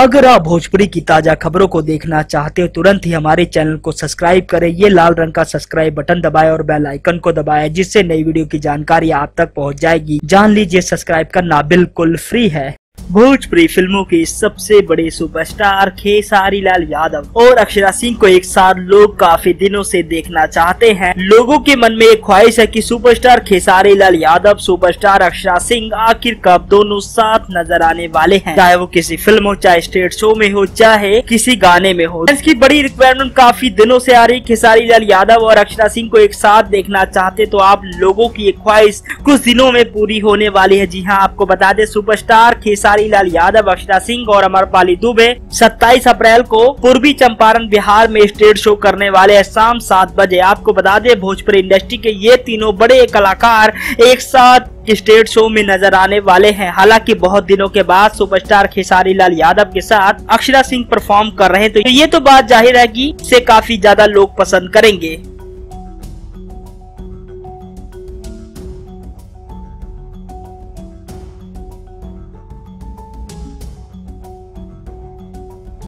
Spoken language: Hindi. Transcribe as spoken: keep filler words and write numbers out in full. अगर आप भोजपुरी की ताजा खबरों को देखना चाहते हो तुरंत ही हमारे चैनल को सब्सक्राइब करें, ये लाल रंग का सब्सक्राइब बटन दबाएं और बेल आइकन को दबाएं, जिससे नई वीडियो की जानकारी आप तक पहुंच जाएगी। जान लीजिए सब्सक्राइब करना बिल्कुल फ्री है। भोजपुरी फिल्मों के सबसे बड़े सुपरस्टार खेसारी लाल यादव और अक्षरा सिंह को एक साथ लोग काफी दिनों से देखना चाहते हैं। लोगों के मन में एक ख्वाहिश है कि सुपरस्टार खेसारी लाल यादव, सुपरस्टार अक्षरा सिंह आखिर कब दोनों साथ नजर आने वाले हैं, चाहे वो किसी फिल्म हो, चाहे स्टेज शो में हो, चाहे किसी गाने में हो। इसकी बड़ी रिक्वायरमेंट काफी दिनों से आ रही। खेसारी लाल यादव और अक्षरा सिंह को एक साथ देखना चाहते तो आप लोगों की एक ख्वाहिश कुछ दिनों में पूरी होने वाली है। जी हाँ, आपको बता दे सुपरस्टार खेसारी लाल यादव, अक्षरा सिंह और अमरपाली दुबे सत्ताईस अप्रैल को पूर्वी चंपारण बिहार में स्टेज शो करने वाले हैं शाम सात बजे। आपको बता दें भोजपुरी इंडस्ट्री के ये तीनों बड़े कलाकार एक साथ स्टेज शो में नजर आने वाले हैं। हालांकि बहुत दिनों के बाद सुपरस्टार खेसारी लाल यादव के साथ अक्षरा सिंह परफॉर्म कर रहे हैं, तो ये तो बात जाहिर है कि इसे काफी ज्यादा लोग पसंद करेंगे।